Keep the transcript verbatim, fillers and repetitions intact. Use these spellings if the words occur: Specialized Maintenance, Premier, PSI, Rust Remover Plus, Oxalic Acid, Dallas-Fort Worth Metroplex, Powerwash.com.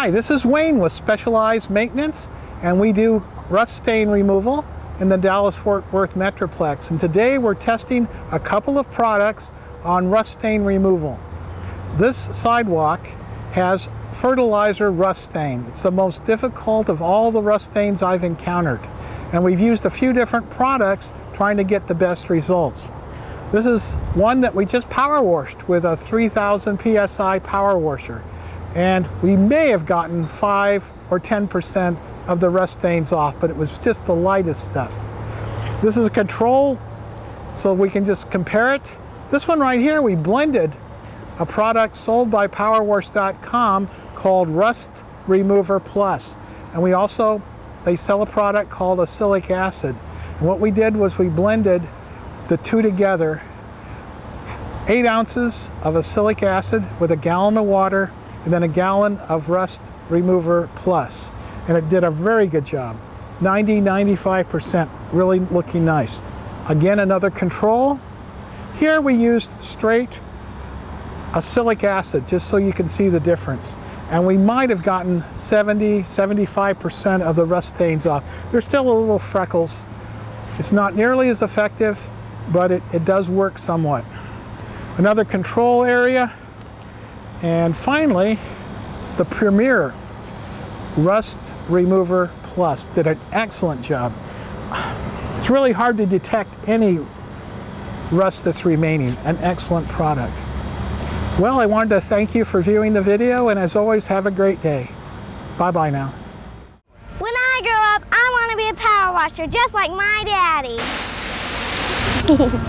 Hi, this is Wayne with Specialized Maintenance, and we do rust stain removal in the Dallas-Fort Worth Metroplex. And today we're testing a couple of products on rust stain removal. This sidewalk has fertilizer rust stain. It's the most difficult of all the rust stains I've encountered. And we've used a few different products trying to get the best results. This is one that we just power washed with a three thousand P S I power washer. And we may have gotten five or ten percent of the rust stains off, but it was just the lightest stuff. This is a control, so we can just compare it. This one right here, we blended a product sold by Powerwash dot com called Rust Remover Plus. And we also, they sell a product called Oxalic Acid. And what we did was we blended the two together, eight ounces of oxalic acid with a gallon of water, and then a gallon of Rust Remover Plus. And it did a very good job. ninety, ninety-five percent, really looking nice. Again, another control. Here we used straight oxalic acid, just so you can see the difference. And we might have gotten seventy, seventy-five percent of the rust stains off. There's still a little freckles. It's not nearly as effective, but it, it does work somewhat. Another control area. And finally, the Premier Rust Remover Plus did an excellent job. It's really hard to detect any rust that's remaining. An excellent product. Well, I wanted to thank you for viewing the video, and as always, have a great day. Bye-bye now. When I grow up, I want to be a power washer just like my daddy.